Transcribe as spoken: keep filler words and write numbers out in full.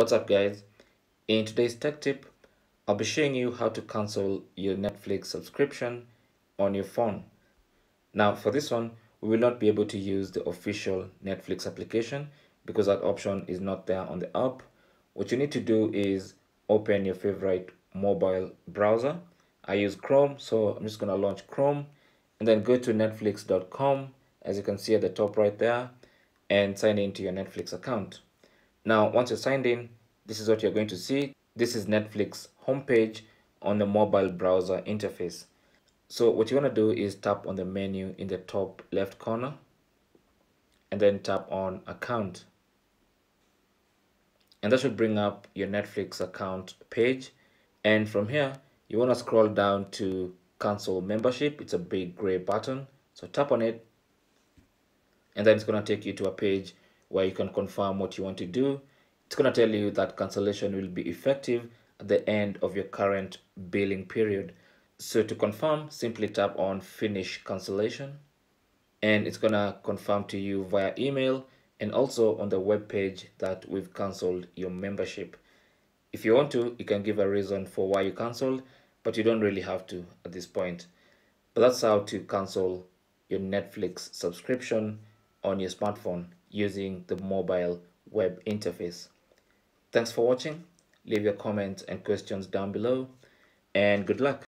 What's up guys, in today's tech tip I'll be showing you how to cancel your Netflix subscription on your phone. Now for this one we will not be able to use the official Netflix application because that option is not there on the app. What you need to do is open your favorite mobile browser. I use Chrome, so I'm just going to launch Chrome and then go to netflix dot com, as you can see at the top right there, and sign into your Netflix account. Now once you're signed in, this is what you're going to see. This is Netflix homepage on the mobile browser interface. So what you want to do is tap on the menu in the top left corner and then tap on account, and that should bring up your Netflix account page. And from here you want to scroll down to cancel membership. It's a big gray button, so tap on it and then it's going to take you to a page where you can confirm what you want to do. It's going to tell you that cancellation will be effective at the end of your current billing period. So to confirm, simply tap on finish cancellation and it's going to confirm to you via email and also on the web page that we've cancelled your membership. If you want to, you can give a reason for why you cancelled, but you don't really have to at this point. But that's how to cancel your Netflix subscription on your smartphone using the mobile web interface. Thanks for watching. Leave your comments and questions down below, and good luck.